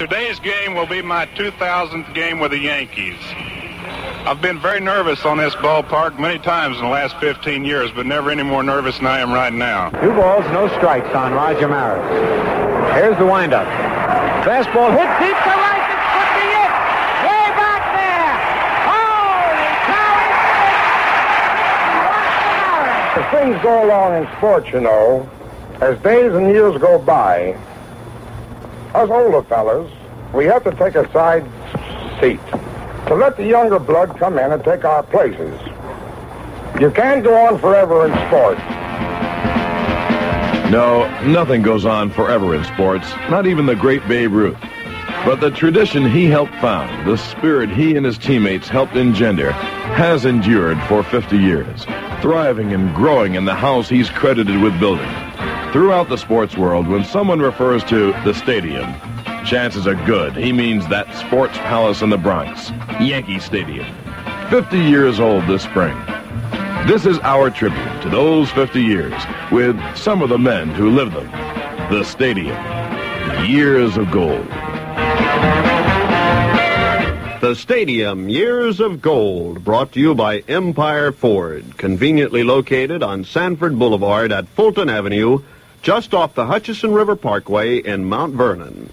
Today's game will be my 2000th game with the Yankees. I've been very nervous on this ballpark many times in the last 15 years, but never any more nervous than I am right now. 2 balls, no strikes on Roger Maris. Here's the windup. Fastball hit deep to right. Things go along in sports, you know, as days and years go by. Us older fellas, we have to take a side seat to let the younger blood come in and take our places. You can't go on forever in sports. No, nothing goes on forever in sports, not even the great Babe Ruth. But the tradition he helped found, the spirit he and his teammates helped engender, has endured for 50 years. Thriving and growing in the house he's credited with building. Throughout the sports world, when someone refers to the stadium, chances are good he means that sports palace in the Bronx, Yankee Stadium. 50 years old this spring. This is our tribute to those 50 years with some of the men who lived them. The stadium, years of gold. The Stadium, Years of Gold, brought to you by Empire Ford, conveniently located on Sanford Boulevard at Fulton Avenue, just off the Hutchison River Parkway in Mount Vernon.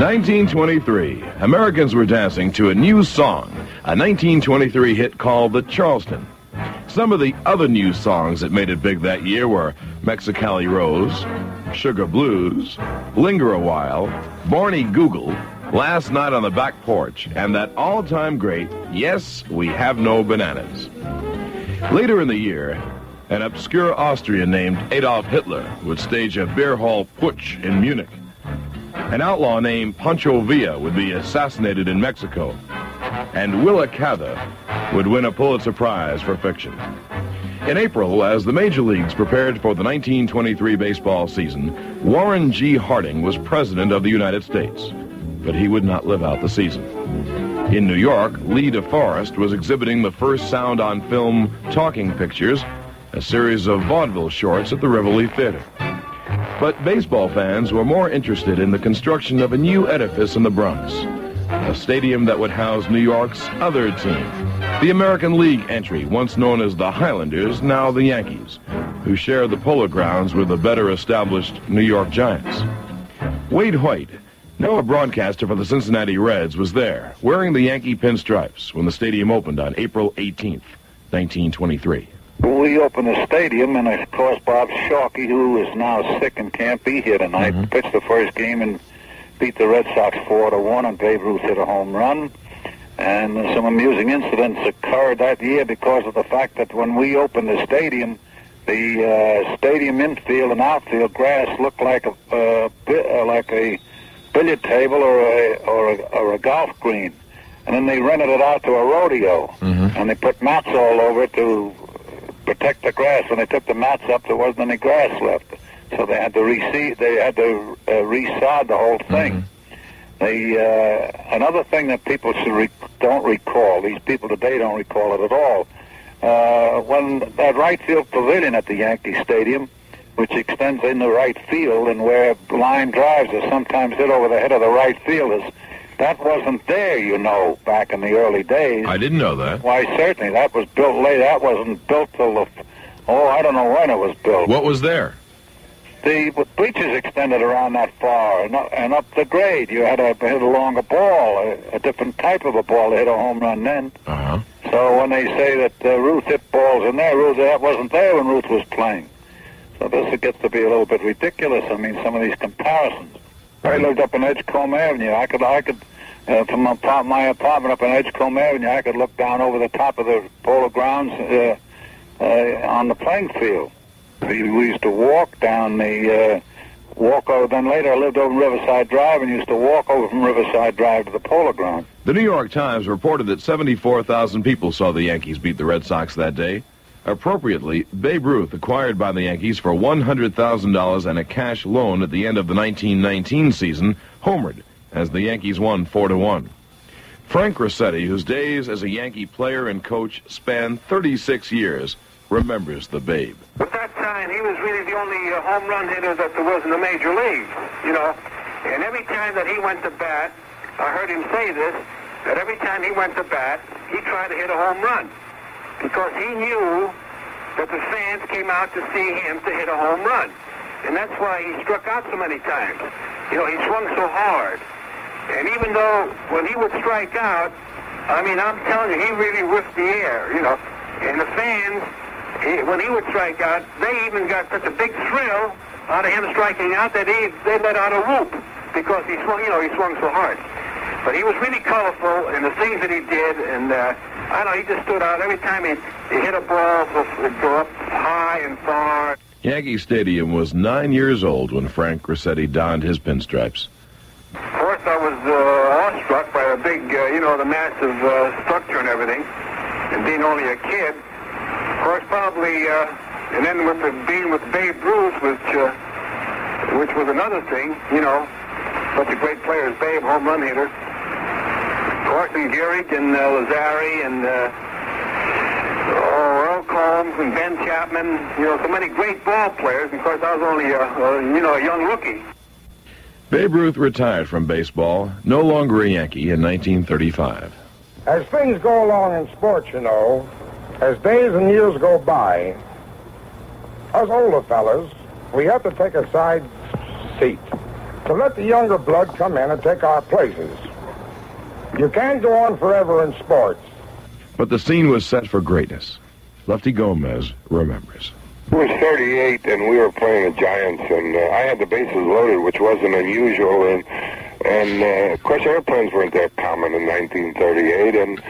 1923, Americans were dancing to a new song, a 1923 hit called The Charleston. Some of the other new songs that made it big that year were Mexicali Rose, Sugar Blues, Linger a While, Barney Google, Last Night on the Back Porch, and that all-time great, Yes, We Have No Bananas. Later in the year, an obscure Austrian named Adolf Hitler would stage a beer hall putsch in Munich. An outlaw named Pancho Villa would be assassinated in Mexico, and Willa Cather would win a Pulitzer Prize for fiction. In April, as the major leagues prepared for the 1923 baseball season, Warren G. Harding was president of the United States, but he would not live out the season. In New York, Lee DeForest was exhibiting the first sound on film talking pictures, a series of vaudeville shorts at the Rivoli Theater. But baseball fans were more interested in the construction of a new edifice in the Bronx, a stadium that would house New York's other team. The American League entry, once known as the Highlanders, now the Yankees, who share the Polo Grounds with the better-established New York Giants. Waite Hoyt, now a broadcaster for the Cincinnati Reds, was there, wearing the Yankee pinstripes when the stadium opened on April 18th, 1923. We opened the stadium, and of course Bob Sharkey, who is now sick and can't be here tonight, pitched the first game and beat the Red Sox 4-1, and Babe Ruth hit a home run. And some amusing incidents occurred that year because of the fact that when we opened the stadium infield and outfield grass looked like a billiard table or a golf green. And then they rented it out to a rodeo, and they put mats all over it to protect the grass. When they took the mats up, there wasn't any grass left, so they had to resod the whole thing. Another thing that people don't recall, these people today don't recall it at all, when that right field pavilion at the Yankee Stadium, which extends into right field and where line drives are sometimes hit over the head of the right fielders, that wasn't there, you know, back in the early days. I didn't know that. Why, certainly. That was built late. That wasn't built till I don't know when it was built. What was there? The bleachers extended around that far and up the grade. You had to hit a longer ball, a different type of a ball to hit a home run then. So when they say that Ruth hit balls in there, that wasn't there when Ruth was playing. So this gets to be a little bit ridiculous, I mean, some of these comparisons. I lived up in Edgecombe Avenue. I could from my apartment up in Edgecombe Avenue, I could look down over the top of the Polo Grounds on the playing field. We used to walk down the walk over. Then later I lived over Riverside Drive and used to walk over from Riverside Drive to the Polo Ground. The New York Times reported that 74,000 people saw the Yankees beat the Red Sox that day. Appropriately, Babe Ruth, acquired by the Yankees for $100,000 and a cash loan at the end of the 1919 season, homered as the Yankees won 4-1. Frank Crosetti, whose days as a Yankee player and coach spanned 36 years, remembers the Babe. At that time, he was really the only home run hitter that there was in the major leagues, you know. And every time that he went to bat, I heard him say this, that every time he went to bat, he tried to hit a home run because he knew that the fans came out to see him to hit a home run. And that's why he struck out so many times. You know, he swung so hard. And even though when he would strike out, I mean, I'm telling you, he really whiffed the air, you know. And the fans, when he would strike out, they even got such a big thrill out of him striking out that they let out a whoop because he swung, you know, he swung so hard. But he was really colorful in the things that he did, and I don't know, he just stood out. Every time he hit a ball, it would go up high and far. Yankee Stadium was 9 years old when Frank Crosetti donned his pinstripes. Of course, I was awestruck by the big, you know, the massive structure and everything, and being only a kid. Of course, probably, and then with being with Babe Ruth, which was another thing, you know, such a great player as Babe, home run hitter. Lou Gehrig and Lazari and Earl Combs and Ben Chapman, you know, so many great ball players. Of course, I was only, you know, a young rookie. Babe Ruth retired from baseball, no longer a Yankee, in 1935. As things go along in sports, you know, as days and years go by, us older fellas, we have to take a side seat to let the younger blood come in and take our places. You can't go on forever in sports. But the scene was set for greatness. Lefty Gomez remembers. It was 38, and we were playing the Giants, and I had the bases loaded, which wasn't unusual. And of course, airplanes weren't that common in 1938, and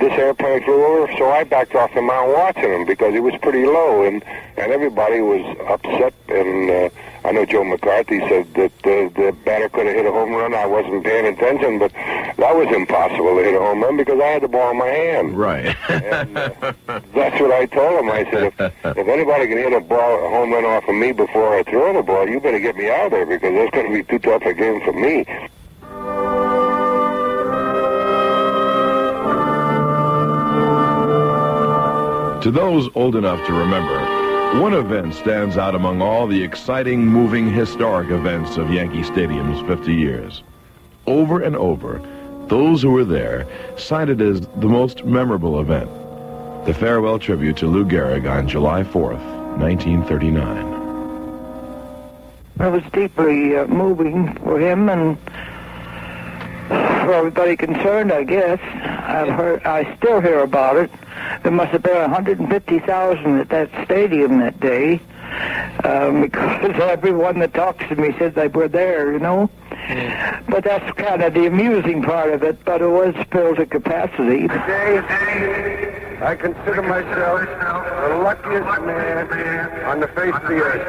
this airplane flew over, so I backed off to Mount Washington because it was pretty low, and everybody was upset, and I know Joe McCarthy said that the batter could have hit a home run. I wasn't paying attention, but that was impossible to hit a home run because I had the ball in my hand. Right. And that's what I told him. I said, if anybody can hit a home run off of me before I throw the ball, you better get me out of there because that's going to be too tough a game for me. To those old enough to remember, one event stands out among all the exciting, moving, historic events of Yankee Stadium's 50 years. Over and over, those who were there cited as the most memorable event, the farewell tribute to Lou Gehrig on July 4th, 1939. It was deeply moving for him and for everybody concerned, I guess. I still hear about it. There must have been 150,000 at that stadium that day, because everyone that talks to me said they were there, you know. Mm. But that's kind of the amusing part of it, but it was filled to capacity. Today, I consider myself the luckiest man on the face of the earth.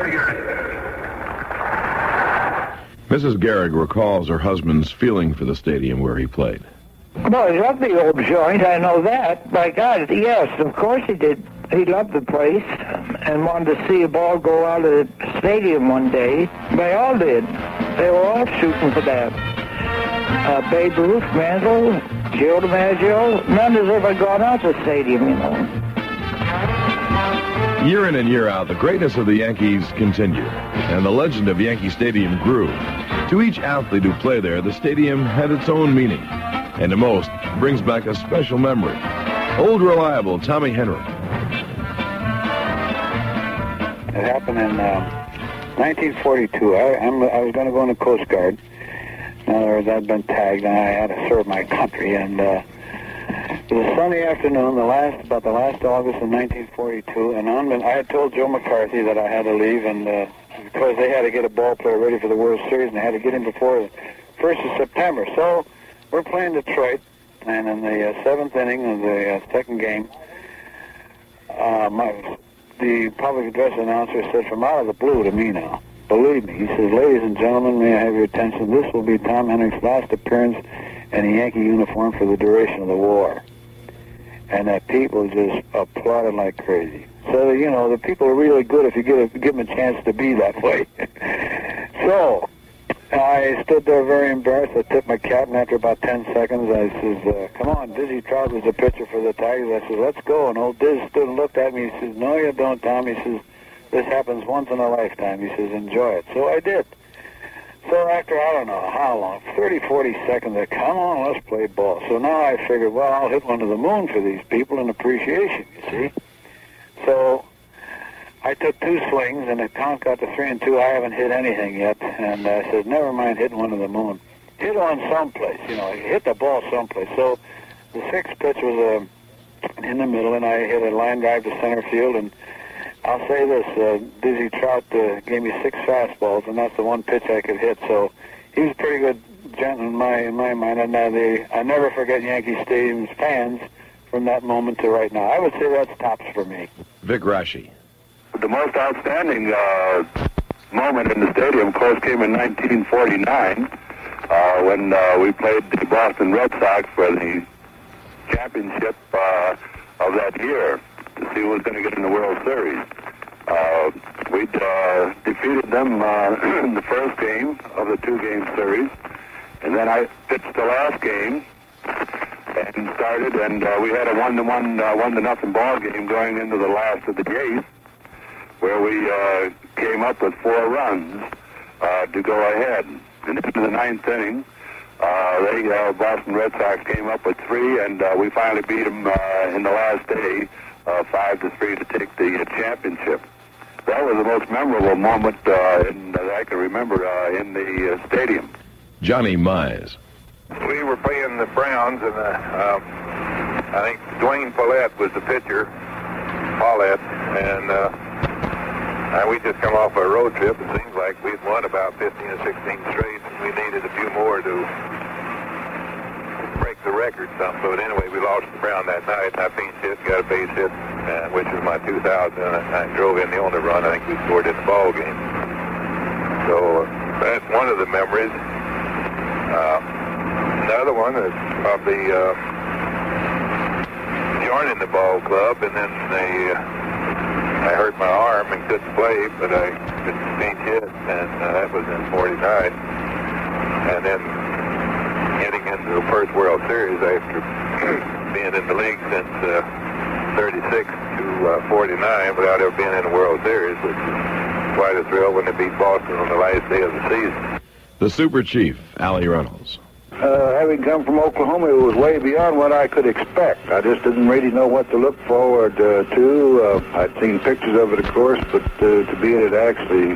Mrs. Gehrig recalls her husband's feeling for the stadium where he played. Well, he loved the old joint, I know that. By God, yes, of course he did. He loved the place and wanted to see a ball go out of the stadium one day. They all did. They were all shooting for that. Babe Ruth, Mantle, Joe DiMaggio, none has ever gone out to the stadium, you know. Year in and year out, the greatness of the Yankees continued, and the legend of Yankee Stadium grew. To each athlete who played there, the stadium had its own meaning. And to most, brings back a special memory. Old reliable Tommy Henrich. It happened in 1942. I was going to go in the Coast Guard. In other words, I'd been tagged and I had to serve my country. And it was a Sunday afternoon, about the last August of 1942. And I had told Joe McCarthy that I had to leave, and because they had to get a ball player ready for the World Series, and they had to get him before the 1st of September. So we're playing Detroit, and in the 7th inning of the second game, the public address announcer said from out of the blue to me now, believe me, he says, ladies and gentlemen, may I have your attention? This will be Tom Henrich's last appearance in a Yankee uniform for the duration of the war. And that people just applauded like crazy. So, you know, the people are really good if you give them a chance to be that way. So I I stood there very embarrassed. I tipped my cap, and after about 10 seconds, I says, come on, Dizzy Trout was the pitcher for the Tigers. I says, let's go. And old Diz stood and looked at me. He says, no, you don't, Tom. He says, this happens once in a lifetime. He says, enjoy it. So I did. So after, I don't know how long, 30, 40 seconds, I come on, let's play ball. So now I figured, well, I'll hit one to the moon for these people in appreciation, you see. So I took two swings, and the count got to 3-2. I haven't hit anything yet. And I said, never mind hitting one to the moon. Hit on someplace, you know, hit the ball someplace. So the sixth pitch was in the middle, and I hit a line drive to center field, and I'll say this, Dizzy Trout gave me 6 fastballs, and that's the one pitch I could hit. So he was a pretty good gentleman in my mind. And I never forget Yankee Stadium's fans from that moment to right now. I would say that's tops for me. Vic Raschi. The most outstanding moment in the stadium, of course, came in 1949 when we played the Boston Red Sox for the championship of that year, to see who was going to get in the World Series. We defeated them in the first game of the 2-game series, and then I pitched the last game and started, and we had a 1-0 ball game going into the last of the eighth, where we came up with 4 runs to go ahead. And into the 9th inning, Boston Red Sox came up with 3, and we finally beat them in the last day, 5-3 to take the championship. That was the most memorable moment that I can remember in the stadium. Johnny Mize. We were playing the Browns, and I think Dwayne Follett was the pitcher, and we just come off a road trip. It seems like we'd won about 15 or 16 straight, and we needed a few more to break the record some, but anyway, we lost the Brown that night, and I pinched hit, got a base hit, which was my 2000, and I drove in the only run I think we scored in the ball game. So that's one of the memories. Another one is probably joining the ball club, and then I hurt my arm and couldn't play, but I could pinch hit, and that was in 49, and then getting into the first World Series after being in the league since 36 to 49 without ever being in a World Series, which is quite a thrill when they beat Boston on the last day of the season. The Super Chief, Allie Reynolds. Having come from Oklahoma, it was way beyond what I could expect. I just didn't really know what to look forward to. I'd seen pictures of it, of course, but to be in it actually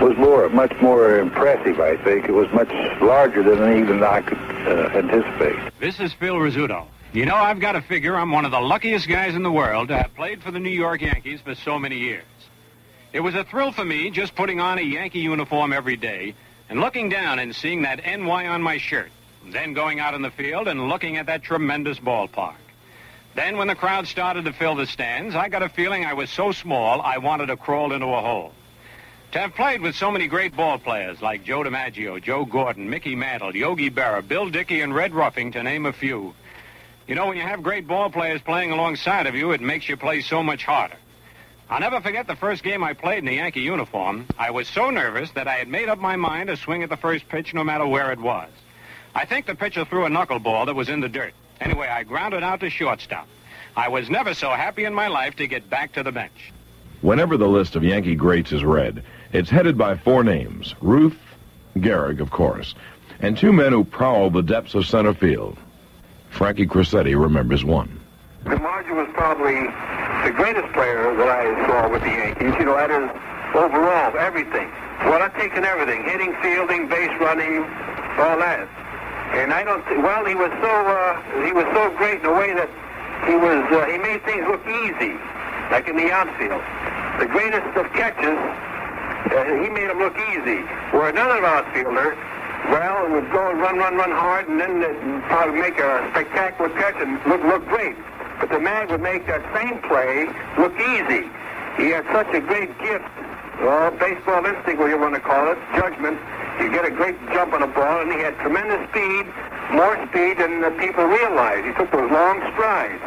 was much more impressive, I think. It was much larger than even I could anticipate. This is Phil Rizzuto. You know, I've got to figure I'm one of the luckiest guys in the world to have played for the New York Yankees for so many years. It was a thrill for me just putting on a Yankee uniform every day and looking down and seeing that NY on my shirt, and then going out in the field and looking at that tremendous ballpark. Then when the crowd started to fill the stands, I got a feeling I was so small I wanted to crawl into a hole. To have played with so many great ball players like Joe DiMaggio, Joe Gordon, Mickey Mantle, Yogi Berra, Bill Dickey, and Red Ruffing, to name a few. You know, when you have great ball players playing alongside of you, it makes you play so much harder. I'll never forget the first game I played in a Yankee uniform. I was so nervous that I had made up my mind to swing at the first pitch no matter where it was. I think the pitcher threw a knuckleball that was in the dirt. Anyway, I grounded out to shortstop. I was never so happy in my life to get back to the bench. Whenever the list of Yankee greats is read, it's headed by 4 names: Ruth, Gehrig, of course, and 2 men who prowl the depths of center field. Frankie Crosetti remembers one. DiMaggio was probably the greatest player that I saw with the Yankees. You know, that is overall everything. Well, I've taken everything: hitting, fielding, base running, all that. And I don't. Well, he was so great in a way that he was. He made things look easy, like in the outfield. The greatest of catches. He made them look easy. Where another outfielder, well, would go and run hard, and then probably make a spectacular catch and look great. But the man would make that same play look easy. He had such a great gift, well, baseball instinct, what you want to call it, judgment. You get a great jump on a ball, and he had tremendous speed, more speed than the people realized. He took those long strides,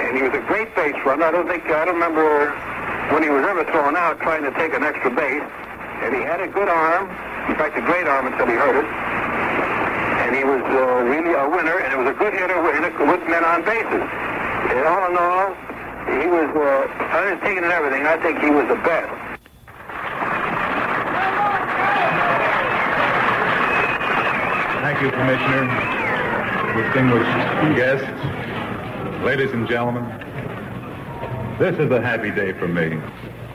and he was a great base runner. I don't remember when he was ever thrown out trying to take an extra base. And he had a good arm. In fact, a great arm until he hurt it. And he was really a winner, and it was a good hitter with men on bases. And all in all, he was undertaking and everything. I think he was the best. Thank you, Commissioner, distinguished guests, ladies and gentlemen. This is a happy day for me.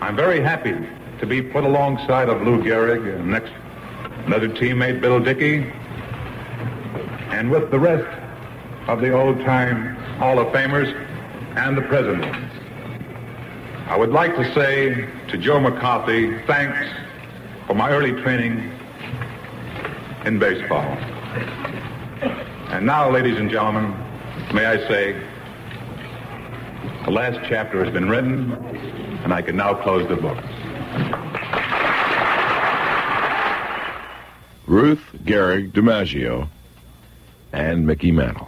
I'm very happy to be put alongside of Lou Gehrig and next another teammate, Bill Dickey, and with the rest of the old-time Hall of Famers and the President. I would like to say to Joe McCarthy, thanks for my early training in baseball. And now, ladies and gentlemen, may I say, the last chapter has been written, and I can now close the book. Ruth, Gehrig, DiMaggio, and Mickey Mantle.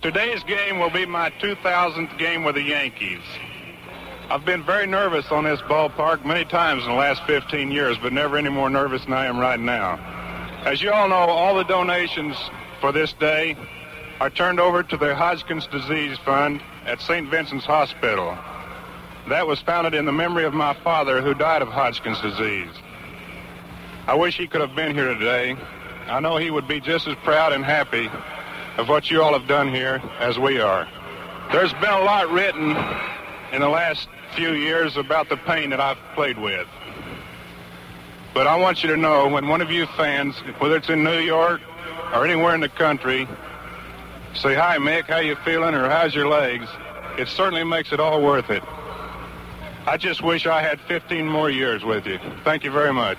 Today's game will be my 2000th game with the Yankees. I've been very nervous on this ballpark many times in the last 15 years, but never any more nervous than I am right now. As you all know, all the donations for this day are turned over to the Hodgkin's Disease Fund at St. Vincent's Hospital. That was founded in the memory of my father, who died of Hodgkin's disease. I wish he could have been here today. I know he would be just as proud and happy of what you all have done here as we are. There's been a lot written in the last few years about the pain that I've played with. But I want you to know, when one of you fans, whether it's in New York or anywhere in the country, say, hi, Mick, how you feeling, or how's your legs, it certainly makes it all worth it. I just wish I had 15 more years with you. Thank you very much.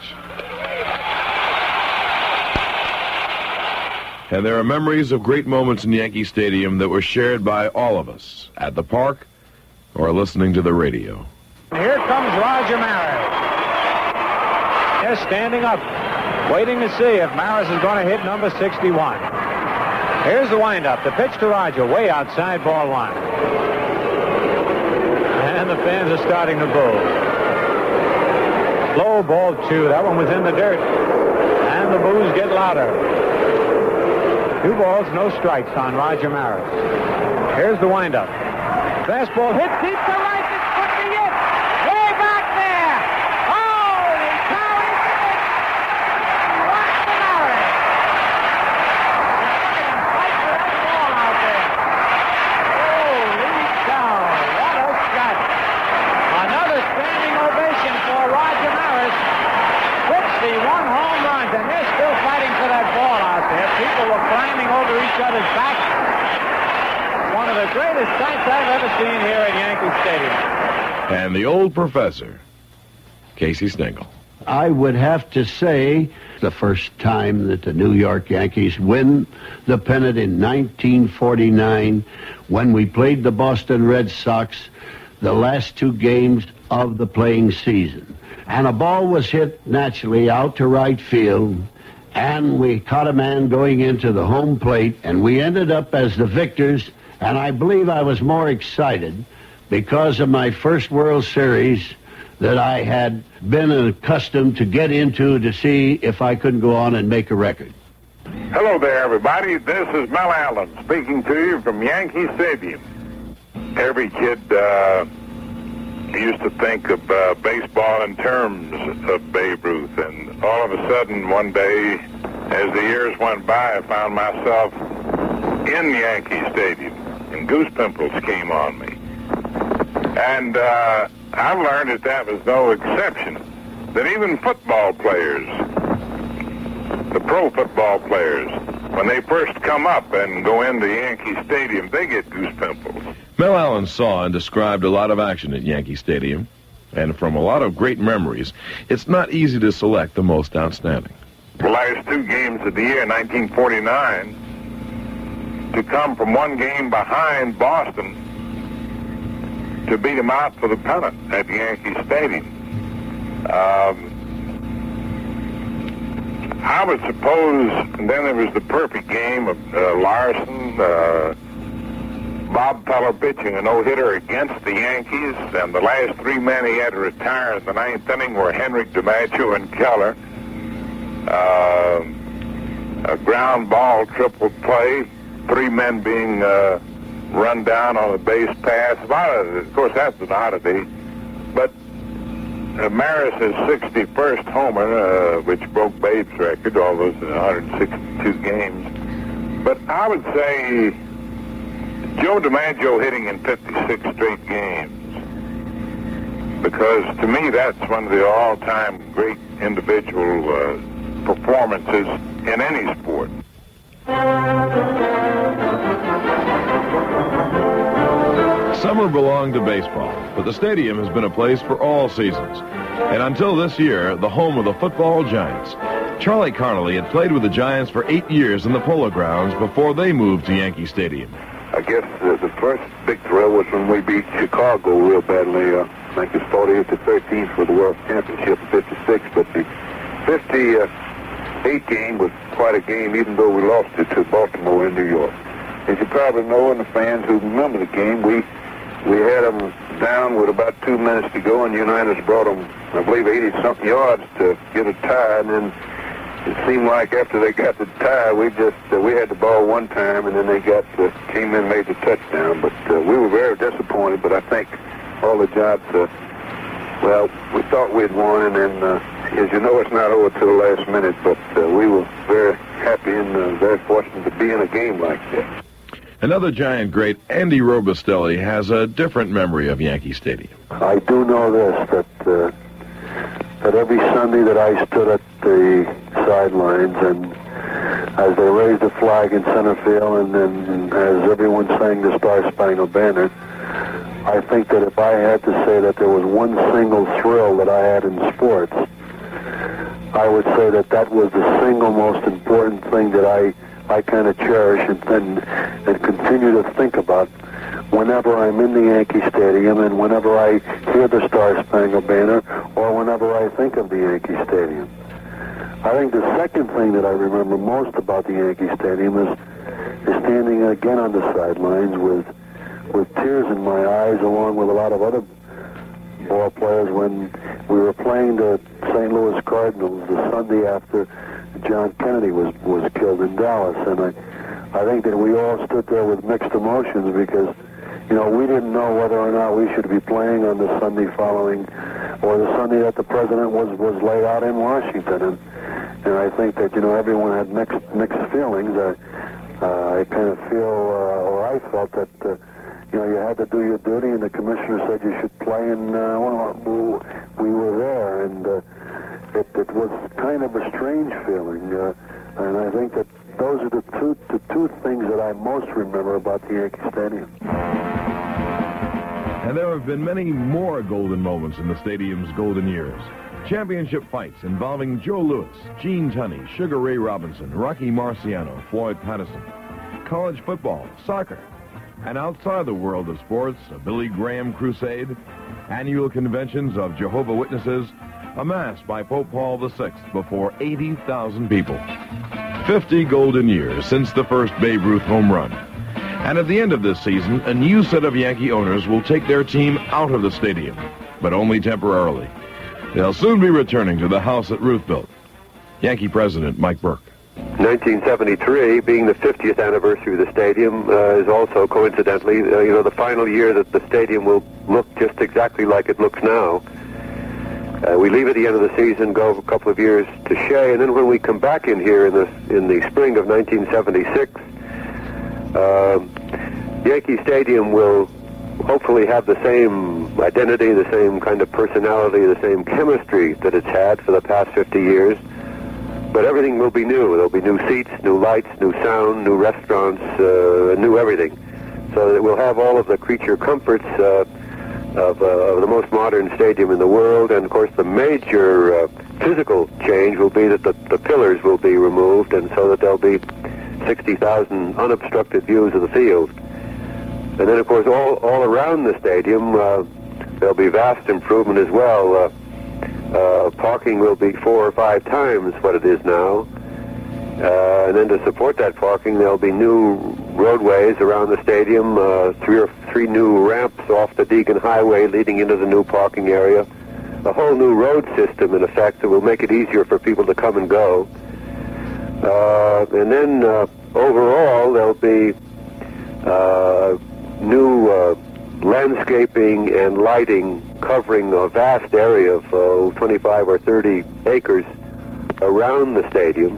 And there are memories of great moments in Yankee Stadium that were shared by all of us at the park or listening to the radio. Here comes Roger Maris. They're standing up, waiting to see if Maris is going to hit number 61. Here's the windup. The pitch to Roger, way outside, ball one. And the fans are starting to boo. Low ball two. That one was in the dirt. And the boos get louder. 2 balls, no strikes on Roger Maris. Here's the windup. Fastball hit deep to right. It's putting it way back there. Holy cow! Roger Maris. Right for that ball out there. Holy cow! What a shot! Another standing ovation for Roger Maris. 61 home runs, and they're still fighting for that ball out there. People were climbing over each other's backs. One of the greatest sights I've ever seen here at Yankee Stadium. And the old professor, Casey Stengel. I would have to say the first time that the New York Yankees win the pennant in 1949, when we played the Boston Red Sox, the last 2 games of the playing season. And a ball was hit naturally out to right field, and we caught a man going into the home plate, and we ended up as the victors, and I believe I was more excited because of my first World Series that I had been accustomed to get into to see if I couldn't go on and make a record. Hello there, everybody. This is Mel Allen speaking to you from Yankee Stadium. Every kid used to think of baseball in terms of Babe Ruth, and all of a sudden one day, as the years went by, I found myself in Yankee Stadium, and goose pimples came on me. And I learned that that was no exception, that even football players, the pro football players, when they first come up and go into Yankee Stadium, they get goose pimples. Mel Allen saw and described a lot of action at Yankee Stadium, and from a lot of great memories, it's not easy to select the most outstanding. The last 2 games of the year, 1949, to come from 1 game behind Boston to beat them out for the pennant at Yankee Stadium. I would suppose, and then there was the perfect game of Larson, Bob Feller pitching a no-hitter against the Yankees, and the last three men he had to retire in the ninth inning were Henrich, DiMaggio, and Keller. A ground ball triple play, three men being run down on a base pass. Of course, that's an oddity. But Maris' 61st homer, which broke Babe's record, all those 162 games. But I would say Joe DiMaggio hitting in 56 straight games, because to me that's one of the all-time great individual performances in any sport. Summer belonged to baseball, but the stadium has been a place for all seasons. And until this year, the home of the football Giants. Charley Conerly had played with the Giants for 8 years in the Polo Grounds before they moved to Yankee Stadium. I guess the first big thrill was when we beat Chicago real badly. I think it was 48-13 for the World Championship in 56, but the 58 game was quite a game, even though we lost it to Baltimore and New York. As you probably know, and the fans who remember the game, we had them down with about 2 minutes to go, and Unitas brought them, I believe, 80-something yards to get a tie, and then it seemed like after they got the tie, we had the ball one time, and then they came in and made the touchdown. But we were very disappointed. But I think all the jobs, well, we thought we'd won, and then as you know, it's not over till the last minute. But we were very happy and very fortunate to be in a game like that. Another Giant great, Andy Robustelli, has a different memory of Yankee Stadium. I do know this, that that every Sunday that I stood at the sidelines, and as they raised the flag in center field, and then as everyone sang the Star Spangled Banner, I think that if I had to say that there was one single thrill that I had in sports, I would say that that was the single most important thing that I kind of cherish and continue to think about whenever I'm in the Yankee Stadium, and whenever I hear the Star Spangled Banner, or whenever I think of the Yankee Stadium. I think the second thing that I remember most about the Yankee Stadium is standing again on the sidelines with tears in my eyes, along with a lot of other ball players, when we were playing the St. Louis Cardinals the Sunday after John Kennedy was killed in Dallas. And I think that we all stood there with mixed emotions, because you know, we didn't know whether or not we should be playing on the Sunday following, or the Sunday that the president was laid out in Washington. And I think that, you know, everyone had mixed feelings. I kind of feel, or I felt that, you know, you had to do your duty, and the commissioner said you should play, and well, we were there. And it was kind of a strange feeling. And I think that those are the two things that I most remember about the Yankee Stadium. And there have been many more golden moments in the stadium's golden years. Championship fights involving Joe Louis, Gene Tunney, Sugar Ray Robinson, Rocky Marciano, Floyd Patterson. College football, soccer, and outside the world of sports, a Billy Graham crusade, annual conventions of Jehovah's Witnesses, a mass by Pope Paul VI before 80,000 people. 50 golden years since the first Babe Ruth home run. And at the end of this season, a new set of Yankee owners will take their team out of the stadium, but only temporarily. They'll soon be returning to the house that Ruth built. Yankee President Mike Burke. 1973, being the 50th anniversary of the stadium, is also coincidentally, you know, the final year that the stadium will look just exactly like it looks now. We leave at the end of the season, go a couple of years to Shea, and then when we come back in here in the spring of 1976, Yankee Stadium will hopefully have the same identity, the same kind of personality, the same chemistry that it's had for the past 50 years. But everything will be new. There'll be new seats, new lights, new sound, new restaurants, new everything. So that we'll have all of the creature comforts of the most modern stadium in the world. And of course the major physical change will be that the pillars will be removed, and so that there'll be 60,000 unobstructed views of the field. And then of course all around the stadium there'll be vast improvement as well. Parking will be 4 or 5 times what it is now, and then to support that parking there'll be new roadways around the stadium, three new ramps off the Deegan Highway leading into the new parking area, a whole new road system, in effect, that will make it easier for people to come and go. And then overall, there'll be new landscaping and lighting covering a vast area of 25 or 30 acres around the stadium,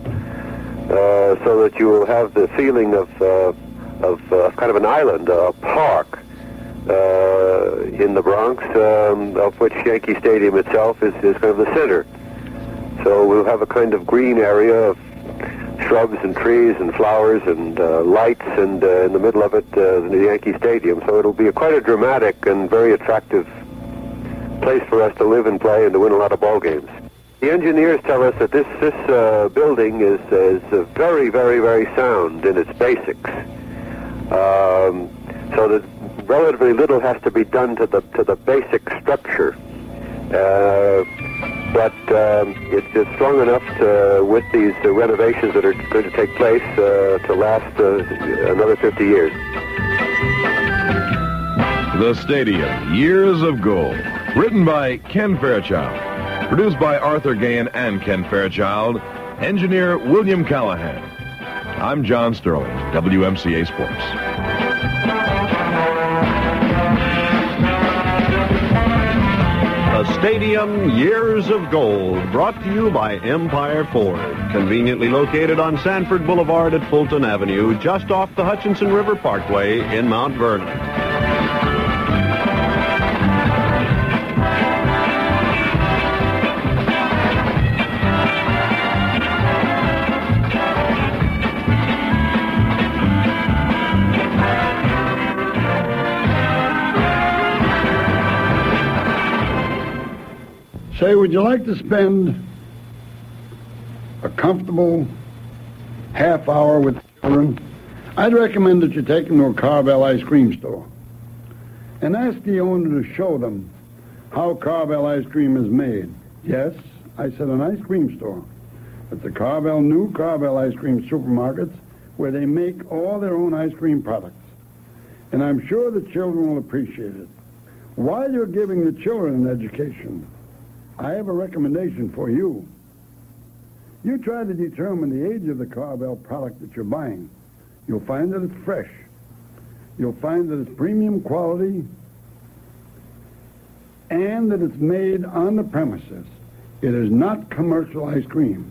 so that you will have the feeling of kind of an island, a park in the Bronx, of which Yankee Stadium itself is kind of the center. So we'll have a kind of green area of shrubs and trees and flowers and lights, and in the middle of it, the Yankee Stadium. So it'll be quite a dramatic and very attractive place for us to live and play and to win a lot of ball games. The engineers tell us that this building is very, very, very sound in its basics, so that relatively little has to be done to the basic structure. But it's strong enough to, with these renovations that are going to take place, to last another 50 years. The Stadium, Years of Gold, written by Ken Fairchild, produced by Arthur Gahan and Ken Fairchild, engineer William Callahan. I'm John Sterling, WMCA Sports. The Stadium Years of Gold, brought to you by Empire Ford. Conveniently located on Sanford Boulevard at Fulton Avenue, just off the Hutchinson River Parkway in Mount Vernon. Say, would you like to spend a comfortable half hour with the children? I'd recommend that you take them to a Carvel ice cream store and ask the owner to show them how Carvel ice cream is made. Yes, I said an ice cream store. It's the Carvel new Carvel ice cream supermarkets where they make all their own ice cream products. And I'm sure the children will appreciate it. While you're giving the children an education, I have a recommendation for you. You try to determine the age of the Carvel product that you're buying. You'll find that it's fresh. You'll find that it's premium quality and that it's made on the premises. It is not commercial ice cream.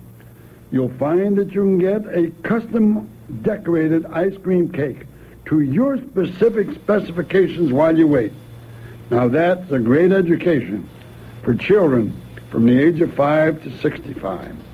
You'll find that you can get a custom decorated ice cream cake to your specific specifications while you wait. Now that's a great education for children from the age of 5 to 65.